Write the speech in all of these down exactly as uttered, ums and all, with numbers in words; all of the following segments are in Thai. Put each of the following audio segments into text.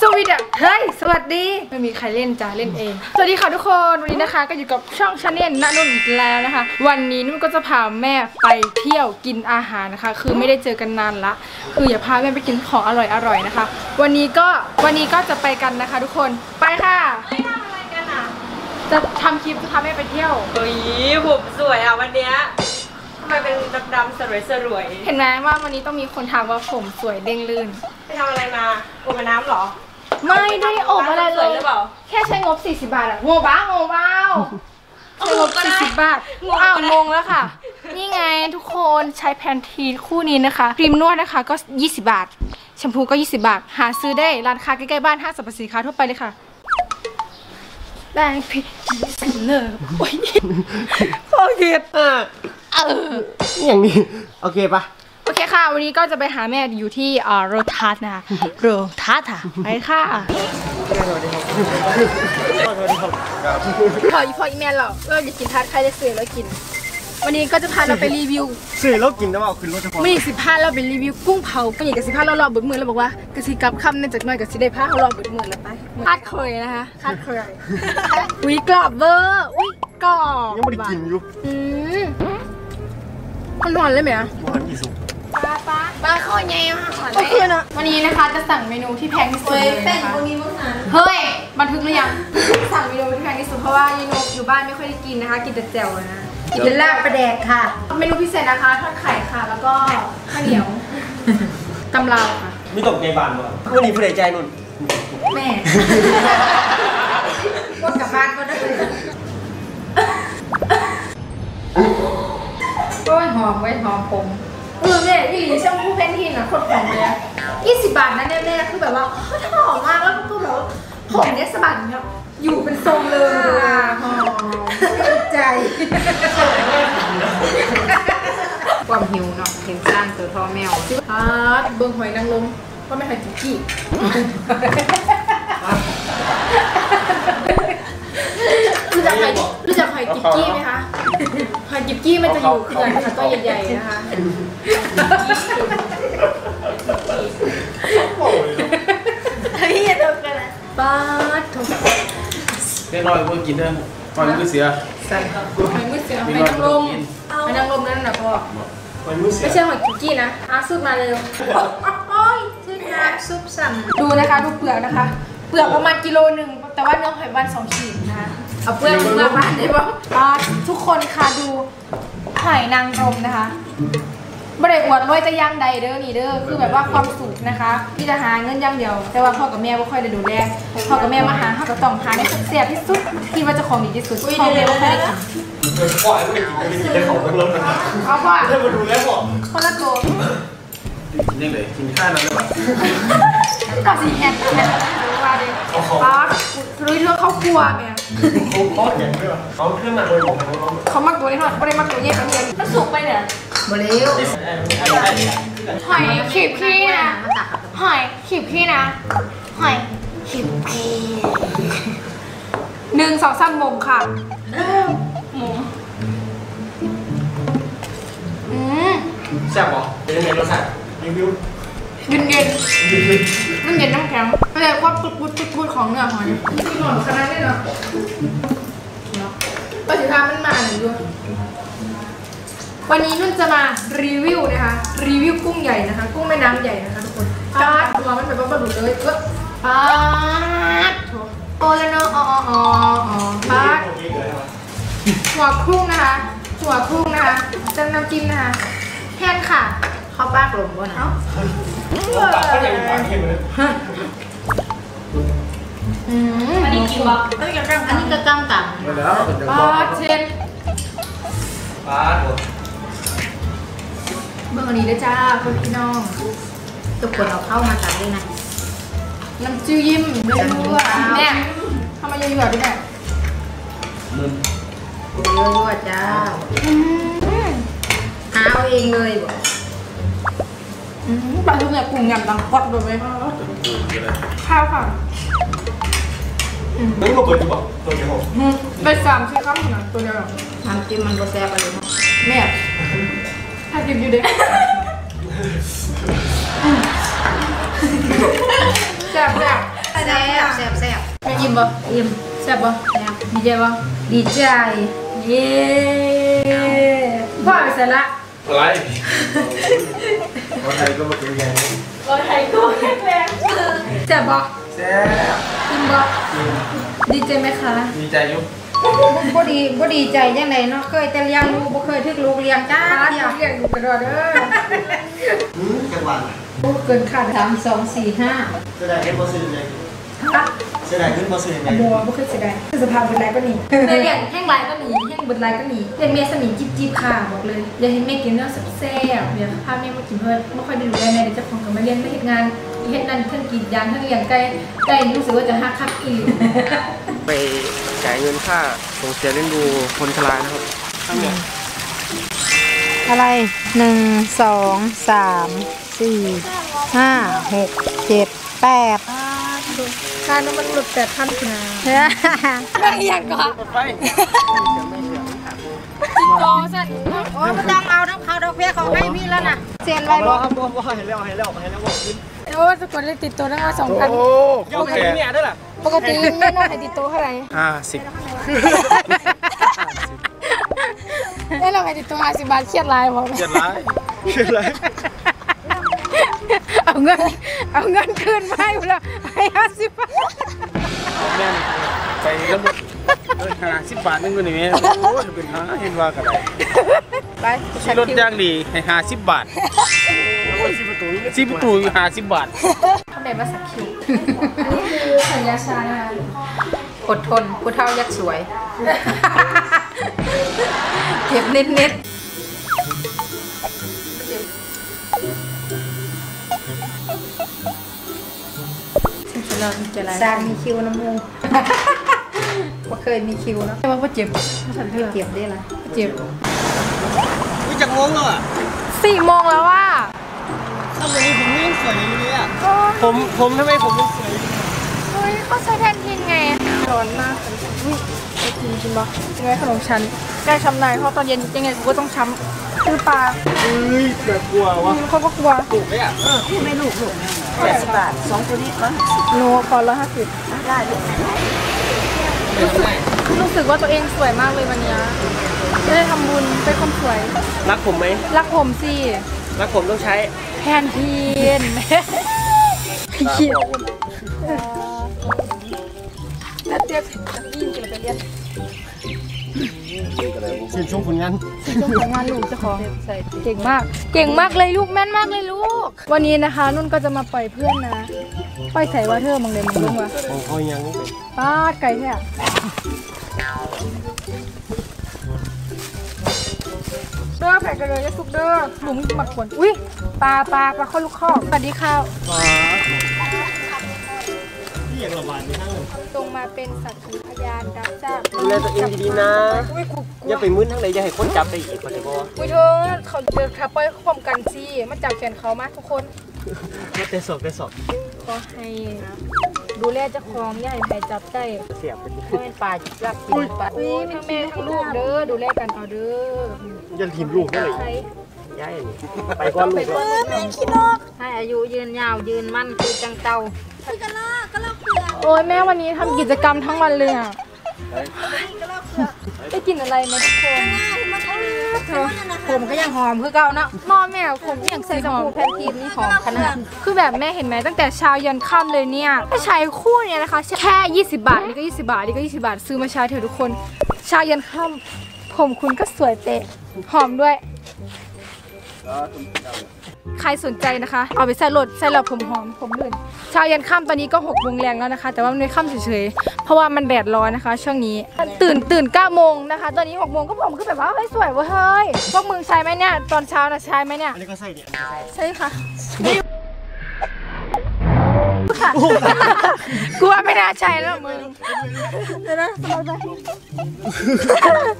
สวีดะเฮ้ยสวัสดีไม่มีใครเล่นจ้าเล่นเองสวัสดีค่ะทุกคนวันนี้นะคะก็อยู่กับช่องชาแนลณนุ่นอีกแล้วนะคะวันนี้นุ่นก็จะพาแม่ไปเที่ยวกินอาหารนะคะคือไม่ได้เจอกันนานละคืออย่าพาแม่ไปกินของอร่อยอร่อยนะคะวันนี้ก็วันนี้ก็จะไปกันนะคะทุกคนไปค่ะไม่ทำอะไรกันอ่ะจะทำคลิปจะพาแม่ไปเที่ยวโอ้ยผมสวยอ่ะวันเนี้ยทำไมเป็นดำๆสวยๆเห็นไหมว่าวันนี้ต้องมีคนถามว่าผมสวยเด้งลื่นไปทำอะไรมาอบน้ำหรอไม่ได้อบอะไรเลยแค่ใช้งบสี่สิบบาทอะโง่บ้าโง่บ้าใช้งบสี่สิบบาทอ้าวงงแล้วค่ะนี่ไงทุกคนใช้แพนทีนคู่นี้นะคะครีมนวดนะคะก็ยี่สิบบาทแชมพูก็ยี่สิบบาทหาซื้อได้ร้านค้าใกล้ๆบ้านห้างสรรพสินค้าทั่วไปเลยค่ะแรงพิจิตรเนอร์โอ้ยโอเคอย่างนี้โอเคปะโอเคค่ะวันนี้ก็จะไปหาแม่อยู่ที่โรทัสนะคะโรทัสค่ะไปค่ะพออีพออีแม่เราเราจะกินทัสใครได้สื่อแล้วกินวันนี้ก็จะพาเราไปรีวิวสื่อแล้วกินแล้วเอาขึ้นรถจะพอไม่สิบห้าเราไปรีวิวกุ้งเผาก็อย่างกับสิบห้าเรารอเบิดมือแล้วบอกว่ากระสีกับคำเนี่ยจากน้อยกับสีได้ผ้าเรารอเบิดมือแล้วไปคาดเคยนะคะคาดเคยอุ้ยกรอบเบอร์อุ้ยกรอบยังไม่ได้กินอยู่มันร้อนเลยไหมอ่ะร้อนที่สุดปลาปลาปลาข้อใหญ่มากเลยวันนี้นะคะจะสั่งเมนูที่แพงที่สุดเลยเป็นพวกนี้พวกนั้นเฮ้ยบันทึกหรือยังสั่งเมนูที่แพงที่สุดเพราะว่ายูโนอยู่บ้านไม่ค่อยได้กินนะคะกินแต่แจ่วนะกินแต่ลาบปลาแดกค่ะเมนูพิเศษนะคะทอดไข่ค่ะแล้วก็ข้าวเหนียวตำลาวค่ะไม่ตกใจบานเลยวันนี้ผู้ใดใจนุ่นแม่ก็กลับบ้านก็ได้ก็หอมไว้หอมผมเออเนี่ยอีหลีช่างผู้แพนทีนอ่ะคนหอมเลยยี่สิบบาทนะแน่ๆคือแบบว่าหอมมากแล้วก็แบบว่าผมเนี่ยสะบัดเนี่ยอยู่เป็นทรงเลยหอมใจความหิวเนาะเห็นสร้างตัวทอแมวฮาร์ดเบิ้งหอยนางรมก็ไม่หอยจิกกี้รู้จักหอยรู้จักหอยจิกกี้ไหมคะหอยจิกกี้มันจะอยู่เขื่อนค่ะตัวใหญ่ๆนะคะเฮ้ยอย่าทำกันนะป้าทุกเรียบร้อยเพื่อกินเถอะหอยมือเสียใส่หอยมือเสียหอยนางรมหอยนางรมนั่นนะพ่อไม่ใช่หอยจิกกี้นะอาซุปมาเลยโอ้ยซุปนะซุปสั่งดูนะคะดูเปลือกนะคะเปลือกประมาณกิโลหนึ่งแต่ว่าเนื้อหอยวันสองขีดนะคะเอาเปลือกเปลือกบ้านได้ป่ะทุกคนค่ะดูหอยนางรมนะคะบริเวณอวดรวยจะย่างใดเด้อนี่เด้อคือแบบว่าความสุขนะคะที่จะหาเงินย่างเดียวแต่ว่าพ่อกับแม่ไม่ค่อยได้ดูแลพ่อกับแม่มาหาข้าวกับต่องหาได้เสียที่สุดที่ว่าจะของดีที่สุดพ่อแม่ไม่ค่อยได้กินพ่อไอ้ไม่กินได้ของต้องลดนะเอาพ่อได้มาดูแลพ่อคนละโกลกินได้เลยกินข้าวนั่นเลยก็สีแดงว่าเลยป๊ารู้เรื่องเขากลัวไหมเขาเขาแข็งด้วยเขาเครื่องมาโดยผมเขามักตัวนี้หน่อยไม่ได้มักตัวนี้เขาเรียนมันสุกไปเนี่ยมาเร็วหอยขีบขี้นะหอยขีบขี้นะหอยขีบขี้หนึ่งสองสามมงค่ะมงอืมแซ่บหรอเป็นยังไงรสชาติรีวิวเย็นเย็นน้ำเย็นน้ำแข็งอะไรว่าพูดพูดพูดพูดของเนื้อหอยหอมขนาดนี้เนาะก็ถือว่ามันมาหนึ่งด้วยวันนี้นุ่นจะมารีวิวนะคะรีวิวกุ้งใหญ่นะคะกุ้งแม่น้ำใหญ่นะคะทุกคนป้าตัวมันแบบว่าปลาดุกเลยก็ป้าโอเลนอออออป้าหัวกุ้งนะคะหัวกุ้งนะคะจังน้ำจิ้มนะคะแทนค่ะข้าวป้ากลมบ้างเนาะอันนี้กินบ้างอันนี้กระก้างอันนี้กระก้างต่างป้าเชนป้าตัวเบื้องอันนี้นะจ้าคุณพี่น้องทุกคนเอาเข้ามาตักด้วยนะน้ำจิ้มยิ้มไม่รู้ว่าเนี่ยทำไมยังอยู่แบบนี้เนี่ยเยอะว่าจ้าเอาเองเลยปลาทูเนี่ยกลุ่มยำตังกอดโดนไหมข้าวค่ะนี่เราเปิดดูบอกตัวเดียวเป็นสามชิ้นข้าวหนึ่งตัวเดียวน้ำจิ้มมันก็แซ่บไปเลยแม่ถ้ากินอยู่เด็ก มบ่อิ่มแซ่บบ่ดีใจบ่ดีใจเย้พ่อไปเสร็จละอะไรคนไทยก็มากินแกงคนไทยก็แข็งแรงแซ่บบ่แซ่บอิ่มบ่ดีใจไหมคะดีใจอยู่บ่ดีบ่ดีใจยังไงเนาะเคยแต่เลี้ยงลูกบ่เคยทึกลูกเลี้ยงจ้าเลี้ยงเลี้ยงลูกกระโดดเด้อหืมจังหวะลูกเกินขาดสามสองสี่ห้าเสียดายขึ้นบ่ซื้อเลยเสียดายขึ้นบ่ซื้อยังไงบัวบ่เคยเสียดายสภาพบนไลน์ก็หนีเลี้ยงแห้งไลน์ก็หนีแห้งบนไลน์ก็หนีเห็นแม่สมิงจิบจิบค่ะบอกเลยอย่าให้แม่กินเนื้อแซ่บๆเดี๋ยวถ้าแม่มากินเพิ่นไม่ค่อยได้ดูแลแม่เดี๋ยวจะคงกับแม่เลี้ยงไม่เห็นงานเห็นนั่นเพิ่นกินยานเพิ่นเลี้ยงไก่ไก่รู้สึกว่าจะหักคักอีกไปจ่ายเงินค่าส่งเสียเลี้ยงดูคนชรานะครับทั้งหมดอะไรหนึ่งสองสามสี่ห้าหกเจ็ดแปดค่าน้ำมันหลุดแปดพันนะไม่อยากก่อนไปจิโก้สันโอ้ยไม่ต้องเอาน้ำเขาดอกเพี้ยเขาให้พี่แล้วนะเซียนไรบ้างครับบ้าให้แล้วให้แล้วให้แล้วโอ้สกุลเลยติดตัวแล้วสองพันโอ้ยโอเคเนี่ยด้วยล่ะปกติแม่น้องให้ติดตัวเท่าไหร่อ่าสิบแม่น้องให้ติดตัวห้าสิบบาทเครียดไรผมเครียดไรเครียดไรเอาเงินเอาเงินคืนให้เราให้ห้าสิบบาทแม่ไปแล้วห้าสิบบาทนึงก็หนึ่งโอ้ยเป็นห้าเห็นว่ากันไปชิลดย่างดีให้ห้าสิบบาทสิบประตูสิบประตูห้าสิบบาททำแบบว่าสักคิวนี่คือสัญญาชานะคะอดทนผู้เฒ่ายักษ์สวยเก็บนิดนิดสร้างมีคิวน้ำมูกว่าเคยมีคิวเนาะแต่ว่าเจ็บเจ็บได้ละเจ็บวิจักงงแล้วอ่ะสี่โมงแล้วว่าทำไมผมไม่สวยอยู่เลยอ่ะผมผมทำไมผมไม่สวยเฮ้ยเขาใช้แทนทินไงร้อนมากอุ้ยไอทีจริงปะยังไงขนมชั้นใกล้ช้ำในเพราะตอนเย็นยังไงกูก็ต้องช้ำคือปลาเฮ้ยแต่กลัววะเขาก็กลัวถูกไหมอ่ะพี่ไม่ถูกถูกแปดสิบบาทสองตัวนี้ร้อยสิบโลพอร้อยห้าสิบได้รู้สึกว่าตัวเองสวยมากเลยวันนี้ได้ทำบุญเป็นคนสวยรักผมไหมรักผมสิรักผมต้องใช้แทนทีนพี่เขียวนัดเจ็บยิ่งกินไปเรียนชื่นชมผลงานชื่นชมผลงานลูกเจ้าของเก่งมากเก่งมากเลยลูกแม่นมากเลยลูกวันนี้นะคะนุ่นก็จะมาปล่อยเพื่อนนะปล่อยใส่ว่าเธอมองเด่นมองลุงวะของเขายังป้าไก่แท้เด้อแผลกระเดยจะสุกเด้อหลุมหมักขวนอุ้ยปลาปลาปลาข้อลูกข้อสวัสดีค่ะที่อย่างระบาดไม่ได้ตรงมาเป็นสัตว์พยานดับจ้าดูแลตัวเองดีๆนะอย่าไปมึนทั้งเลยอย่าให้คนจับไปอีกคนเลยพ่ออุ้ยเธอเขาเดินทับไปพร้อมกันสิมาจับแขนเขามาทุกคนมาเตะศอกเตะศอกขอให้ดูแลเจ้าของอย่าให้ใครจับได้เสียบเป็นปลาจับเป็นปลาอุ้ยทั้งแม่ทั้งลูกเด้อดูแลกันเอาเด้อยันทีมลูกได้เลยย้ายไปก้อนลูกให้อายุยืนยาวยืนมั่นคือจังเตาพี่กะลากะลาเผือกโอ้ยแม่วันนี้ทำกิจกรรมทั้งวันเลยอ่ะได้กินอะไรไหมทุกคนผมก็ยังหอมคือเก่าเนาะมอแม่ผมยังใส่หอมแพนทีนนี่หอมขนาดคือแบบแม่เห็นไหมตั้งแต่เช้ายันค่ำเลยเนี่ยใช้คู่เนี่ยนะคะแค่ยี่สิบบาทนี่ก็ยี่สิบบาทนี่ก็ยี่สิบบาทซื้อมาใช้เถอะทุกคนเช้ายันค่ำผมคุณก็สวยเตะหอมด้วยใครสนใจนะคะเอาไปใส่หลอดใส่หลอดผมหอมผมลื่นเช้ายันค่ำตอนนี้ก็หกโมงแรงแล้วนะคะแต่ว่ามันไม่ค่ำเฉยๆเพราะว่ามันแดดร้อนนะคะช่วงนี้ตื่นตื่นเก้าโมงนะคะตอนนี้หกโมงก็ผมก็แบบว่าเฮ้ยสวยเว้ยเฮ้ยพวกมึงใช้ไหมเนี่ยตอนเช้านะใช้ไหมเนี่ยอันนี้ก็ใส่เนี่ยใช่ค่ะกลัวไม่น่าใช่แล้วมึงเดี๋ยวนะ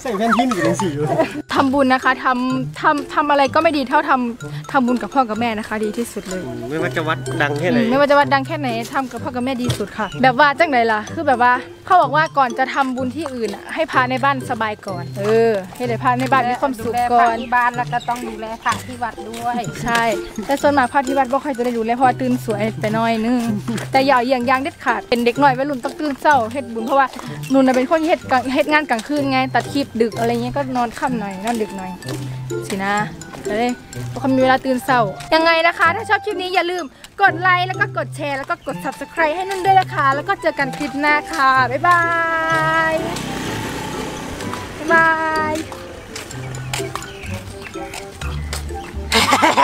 ใส่แว่นที่มีเป็นสีเลยทำบุญนะคะทำทำทำอะไรก็ไม่ดีเท่าทำทำบุญกับพ่อกับแม่นะคะดีที่สุดเลยไม่ว่าจะวัดดังแค่ไหนไม่ว่าจะวัดดังแค่ไหนทำกับพ่อกับแม่ดีสุดค่ะแบบว่าจังไหนล่ะคือแบบว่าเขาบอกว่าก่อนจะทำบุญที่อื่นให้พาในบ้านสบายก่อนเออให้เลยพาในบ้านมีความสุขก่อนบ้านแล้วก็ต้องดูแลพระที่วัดด้วยใช่แต่ส่วนมากพระที่วัดบ่ค่อยจะได้ดูแลเพราะตื่นสวยไปน้อยนึง แต่อย่าเยี่ยงยางเด็ดขาดเป็นเด็กหน่อยวัยรุ่นต้องตื่นเช้าเฮ็ดบุญเพราะว่านุ่นเป็นคนเฮ็ดเฮ็ดงานกลางคืนไงตัดคลิปดึกอะไรเงี้ยก็นอนค่ำหน่อยนอนดึกหน่อยสินะเลยเพราะเขามีเวลาตื่นเช้ายังไงนะคะถ้าชอบคลิปนี้อย่าลืมกดไลค์แล้วก็กดแชร์แล้วก็กด ซับสไครบ์ ให้นุ่นด้วยนะคะแล้วก็เจอกันคลิปหน้าค่ะบ๊ายบายบ๊าย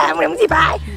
บายมึงสิบาย